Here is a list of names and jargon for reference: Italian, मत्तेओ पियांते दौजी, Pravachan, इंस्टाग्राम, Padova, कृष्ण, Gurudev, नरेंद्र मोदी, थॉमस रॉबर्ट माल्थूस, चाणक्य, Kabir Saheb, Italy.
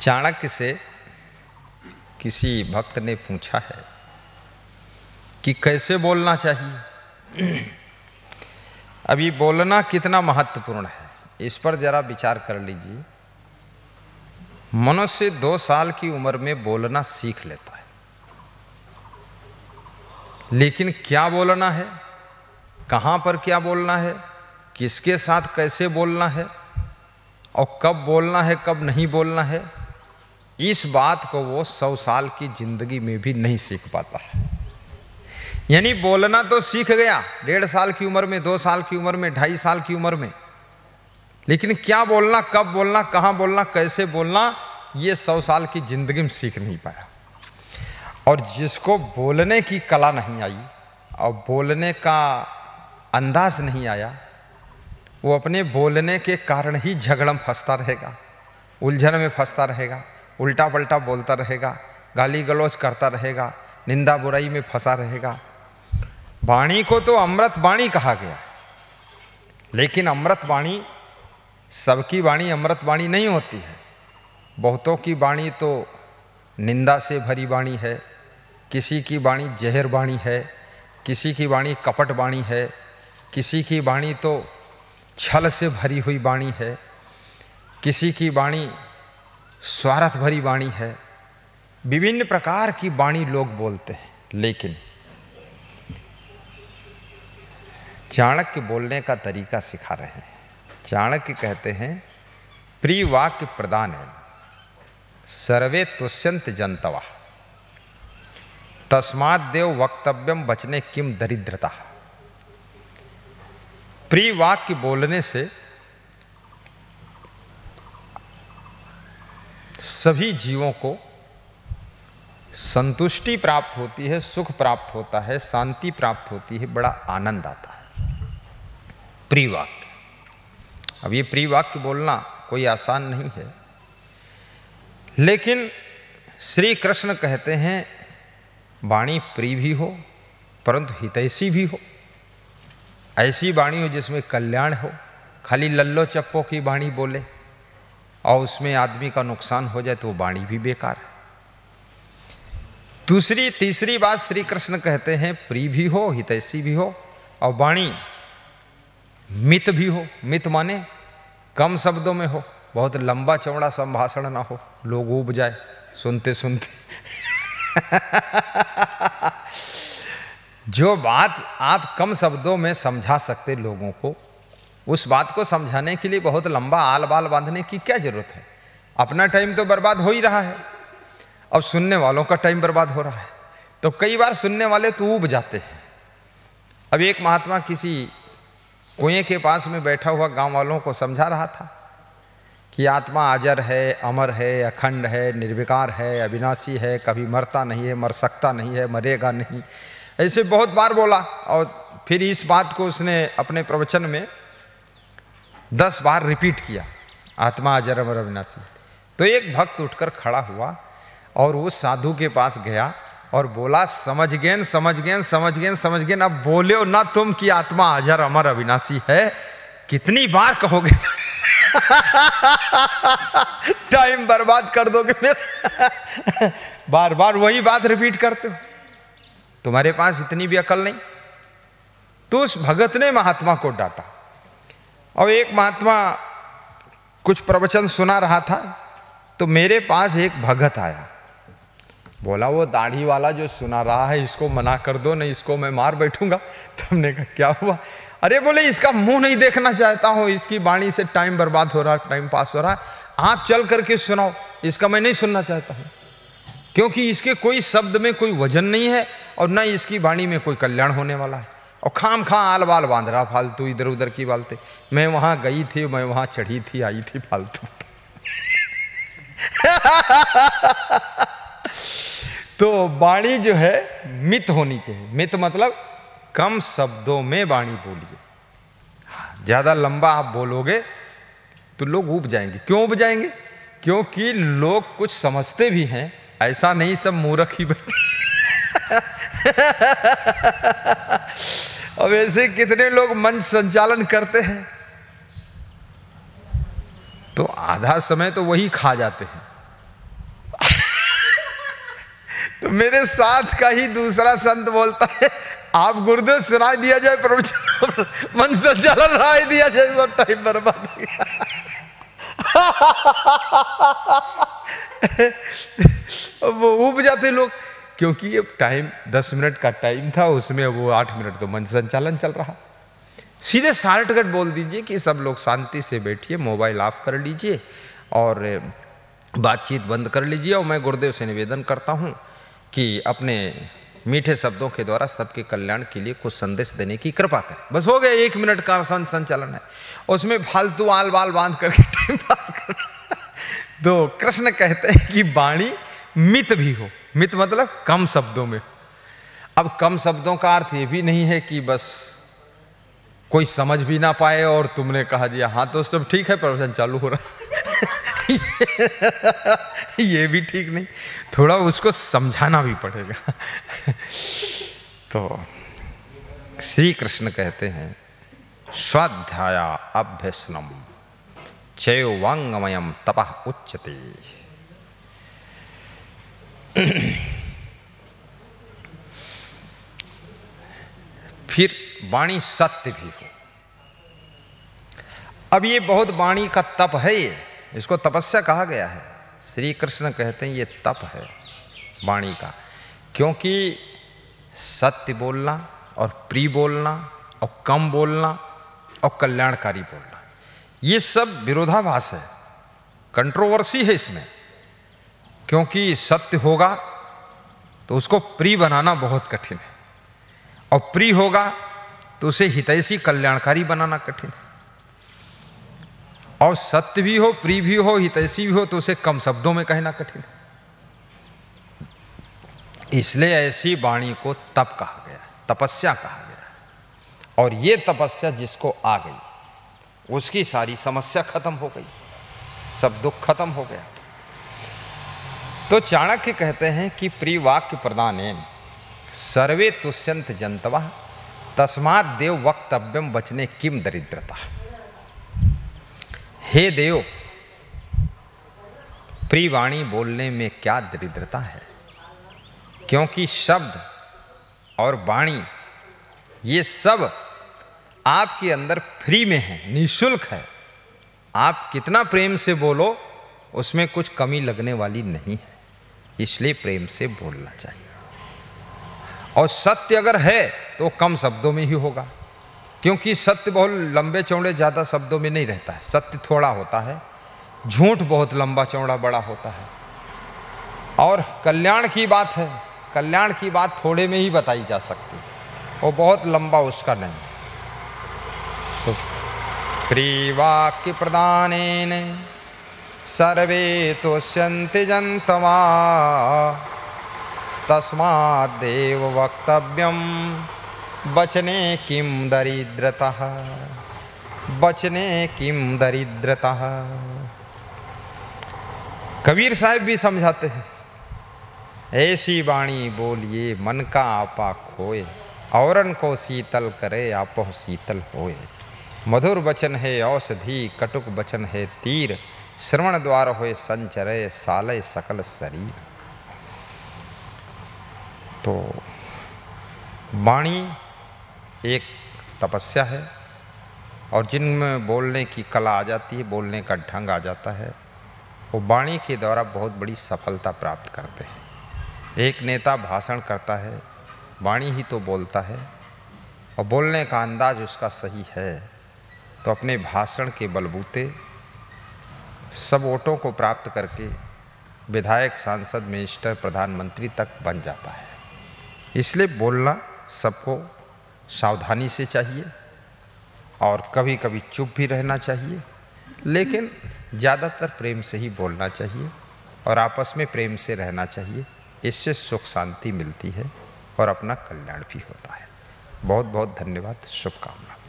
चाणक्य से किसी भक्त ने पूछा है कि कैसे बोलना चाहिए। अभी बोलना कितना महत्वपूर्ण है इस पर ज़रा विचार कर लीजिए। मनुष्य 2 साल की उम्र में बोलना सीख लेता है, लेकिन क्या बोलना है, कहाँ पर क्या बोलना है, किसके साथ कैसे बोलना है और कब बोलना है कब नहीं बोलना है, इस बात को वो 100 साल की ज़िंदगी में भी नहीं सीख पाता है। यानी बोलना तो सीख गया 1.5 साल की उम्र में, 2 साल की उम्र में, 2.5 साल की उम्र में, लेकिन क्या बोलना, कब बोलना, कहाँ बोलना, कैसे बोलना, ये 100 साल की ज़िंदगी में सीख नहीं पाया। और जिसको बोलने की कला नहीं आई और बोलने का अंदाज़ नहीं आया, वो अपने बोलने के कारण ही झगड़म फंसता रहेगा, उलझन में फंसता रहेगा, उल्टा पल्टा बोलता रहेगा, गाली गलौज करता रहेगा, निंदा बुराई में फंसा रहेगा। वाणी को तो अमृत वाणी कहा गया, लेकिन अमृत वाणी सबकी वाणी अमृत वाणी नहीं होती है। बहुतों की वाणी तो निंदा से भरी वाणी है, किसी की वाणी जहर वाणी है, किसी की वाणी कपट वाणी है, किसी की वाणी तो छल से भरी हुई वाणी है, किसी की वाणी स्वार्थ भरी वाणी है। विभिन्न प्रकार की वाणी लोग बोलते हैं, लेकिन चाणक्य बोलने का तरीका सिखा रहे हैं। चाणक्य कहते हैं, प्रिय वाक्य प्रदान है सर्वे तुष्यंत जनतवा तस्मात् देव वक्तव्यम वचने किम दरिद्रता। प्रिय वाक्य बोलने से सभी जीवों को संतुष्टि प्राप्त होती है, सुख प्राप्त होता है, शांति प्राप्त होती है, बड़ा आनंद आता है। प्रिय वाक्य, अब ये प्रिय वाक्य बोलना कोई आसान नहीं है, लेकिन श्री कृष्ण कहते हैं वाणी प्रिय भी हो परंतु हितैषी भी हो, ऐसी वाणी हो जिसमें कल्याण हो। खाली लल्लो चप्पो की वाणी बोले और उसमें आदमी का नुकसान हो जाए तो वो वाणी भी बेकार है। दूसरी तीसरी बात श्री कृष्ण कहते हैं, प्रिय भी हो, हितैषी भी हो और वाणी मित भी हो। मित माने कम शब्दों में हो, बहुत लंबा चौड़ा संभाषण ना हो, लोग ऊब जाए सुनते सुनते। जो बात आप कम शब्दों में समझा सकते लोगों को, उस बात को समझाने के लिए बहुत लंबा आल बाल बांधने की क्या ज़रूरत है। अपना टाइम तो बर्बाद हो ही रहा है, अब सुनने वालों का टाइम बर्बाद हो रहा है, तो कई बार सुनने वाले तो ऊब जाते हैं। अब एक महात्मा किसी कुएं के पास में बैठा हुआ गांव वालों को समझा रहा था कि आत्मा अजर है, अमर है, अखंड है, निर्विकार है, अविनाशी है, कभी मरता नहीं है, मर सकता नहीं है, मरेगा नहीं, ऐसे बहुत बार बोला। और फिर इस बात को उसने अपने प्रवचन में 10 बार रिपीट किया, आत्मा अजर अमर अविनाशी। तो एक भक्त उठकर खड़ा हुआ और उस साधु के पास गया और बोला, समझ गए समझ गए समझ गए समझ गए, अब बोलो ना तुम कि आत्मा अजर अमर अविनाशी है, कितनी बार कहोगे, टाइम बर्बाद कर दोगे मेरा। बार बार वही बात रिपीट करते हो, तुम्हारे पास इतनी भी अकल नहीं। तो उस भगत ने महात्मा को डांटा। और एक महात्मा कुछ प्रवचन सुना रहा था, तो मेरे पास एक भगत आया, बोला वो दाढ़ी वाला जो सुना रहा है इसको मना कर दो, नहीं इसको मैं मार बैठूंगा। तुमने कहा क्या हुआ? अरे बोले इसका मुंह नहीं देखना चाहता हूँ, इसकी वाणी से टाइम बर्बाद हो रहा, टाइम पास हो रहा, आप चल करके सुनाओ, इसका मैं नहीं सुनना चाहता हूँ, क्योंकि इसके कोई शब्द में कोई वजन नहीं है और न इसकी वाणी में कोई कल्याण होने वाला है, और खाम खा आल बाल बांध रहा फालतू, इधर उधर की बालते, मैं वहाँ गई थी, मैं वहाँ चढ़ी थी, आई थी, फालतू। तो वाणी जो है मित होनी चाहिए। मित मतलब कम शब्दों में वाणी बोलिए। ज़्यादा लंबा आप बोलोगे तो लोग ऊब जाएंगे। क्यों ऊब जाएंगे? क्योंकि लोग कुछ समझते भी हैं, ऐसा नहीं सब मूर्ख ही बैठे। अब ऐसे कितने लोग मंच संचालन करते हैं, तो आधा समय तो वही खा जाते हैं। तो मेरे साथ का ही दूसरा संत बोलता है, आप गुरुदेव सुनाई दिया जाए, प्रवचन मन संचालन राय दिया जाए, सब टाइम बर्बाद हो गया। वो ऊब जाते लोग, क्योंकि ये टाइम 10 मिनट का टाइम था, उसमें वो 8 मिनट तो मन संचालन चल रहा। सीधे शॉर्टकट बोल दीजिए कि सब लोग शांति से बैठिए, मोबाइल ऑफ कर लीजिए और बातचीत बंद कर लीजिए, और मैं गुरुदेव से निवेदन करता हूँ कि अपने मीठे शब्दों के द्वारा सबके कल्याण के लिए कुछ संदेश देने की कृपा करें। बस हो गया, 1 मिनट का आसान संचालन है, उसमें फालतू आल बाल बांध करके टाइम पास करना। तो कृष्ण कहते हैं कि वाणी मित भी हो, मित मतलब कम शब्दों में। अब कम शब्दों का अर्थ ये भी नहीं है कि बस कोई समझ भी ना पाए और तुमने कहा दिया हाँ तो सब ठीक है, प्रवचन चालू हो रहा ये भी ठीक नहीं, थोड़ा उसको समझाना भी पड़ेगा। तो श्री कृष्ण कहते हैं स्वाध्याया अभ्यसनम चैवांगमयम तपः उच्यते। फिर वाणी सत्य भी हो। अब ये बहुत वाणी का तप है, ये इसको तपस्या कहा गया है। श्री कृष्ण कहते हैं ये तप है वाणी का, क्योंकि सत्य बोलना और प्रिय बोलना और कम बोलना और कल्याणकारी बोलना, ये सब विरोधाभास है, कंट्रोवर्सी है इसमें। क्योंकि सत्य होगा तो उसको प्रिय बनाना बहुत कठिन है, और प्रिय होगा तो उसे हितैषी कल्याणकारी बनाना कठिन है, और सत्य भी हो, प्रिय भी हो, हितैषी भी हो, तो उसे कम शब्दों में कहना कठिन है। इसलिए ऐसी वाणी को तप कहा गया, तपस्या कहा गया। और ये तपस्या जिसको आ गई उसकी सारी समस्या खत्म हो गई, सब दुख खत्म हो गया। तो चाणक्य कहते हैं कि प्रियवाक्य प्रदानेन सर्वे तुष्यंत जंतवा तस्मात् देव वक्तव्यम वचने किम दरिद्रता। हे देव, प्रियवाणी बोलने में क्या दरिद्रता है, क्योंकि शब्द और वाणी ये सब आपके अंदर फ्री में है, निःशुल्क है। आप कितना प्रेम से बोलो उसमें कुछ कमी लगने वाली नहीं है, इसलिए प्रेम से बोलना चाहिए। और सत्य अगर है तो कम शब्दों में ही होगा, क्योंकि सत्य बहुत लंबे चौड़े ज़्यादा शब्दों में नहीं रहता है, सत्य थोड़ा होता है, झूठ बहुत लंबा चौड़ा बड़ा होता है। और कल्याण की बात है, कल्याण की बात थोड़े में ही बताई जा सकती है, वो बहुत लंबा उसका नहीं। तो प्रियवाक्य प्रदानेन सर्वे तुष्यन्ति जन्तवा तस्मादेव वक्तव्यम वचने किम दरिद्रता, वचने किम दरिद्रता। कबीर साहब भी समझाते हैं ऐसी वाणी बोलिए मन का आपा खोए, औरन को शीतल करे आपो शीतल होए। मधुर वचन है औषधि, कटुक वचन है तीर, श्रवण द्वार होए संचरे साले सकल शरीर। तो वाणी एक तपस्या है, और जिनमें बोलने की कला आ जाती है, बोलने का ढंग आ जाता है, वो वाणी के द्वारा बहुत बड़ी सफलता प्राप्त करते हैं। एक नेता भाषण करता है, वाणी ही तो बोलता है, और बोलने का अंदाज उसका सही है तो अपने भाषण के बलबूते सब वोटों को प्राप्त करके विधायक, सांसद, मिनिस्टर, प्रधानमंत्री तक बन जाता है। इसलिए बोलना सबको सावधानी से चाहिए, और कभी कभी चुप भी रहना चाहिए, लेकिन ज़्यादातर प्रेम से ही बोलना चाहिए और आपस में प्रेम से रहना चाहिए। इससे सुख शांति मिलती है और अपना कल्याण भी होता है। बहुत बहुत धन्यवाद, शुभकामनाएं।